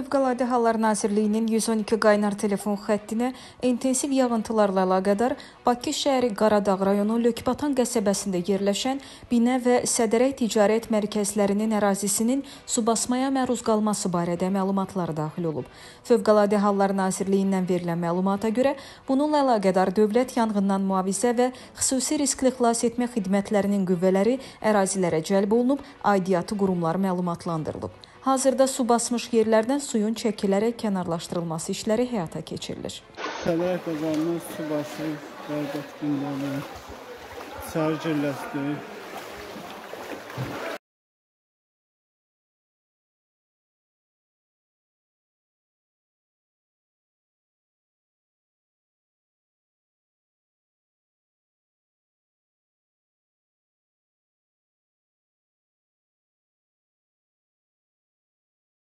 Fövqaladə Hallar Nazirliyinin 112 qaynar telefon xəttinə intensiv yağıntılarla əlaqədar Bakı şəhəri Qaradağ rayonu Lökbatan qəsəbəsində yerləşən Binə və Sədərək ticarət mərkəzlərinin ərazisinin su basmaya məruz qalması barədə məlumatlar daxil olub. Fövqaladə Hallar Nazirliyindən verilən məlumata görə, bununla əlaqədar dövlət yanğından mühafizə və xüsusi riskli xilas etmə xidmətlərinin qüvvələri ərazilərə cəlb olunub, aidiyyatı qurumlar məlumatlandırılıb. Hazırda su basmış yerlərdən suyun çəkilərək kənarlaşdırılması işləri həyata keçirilir. Sədərək qazanının su basıb, qarqat gündəmi, səhər cəlləsdir.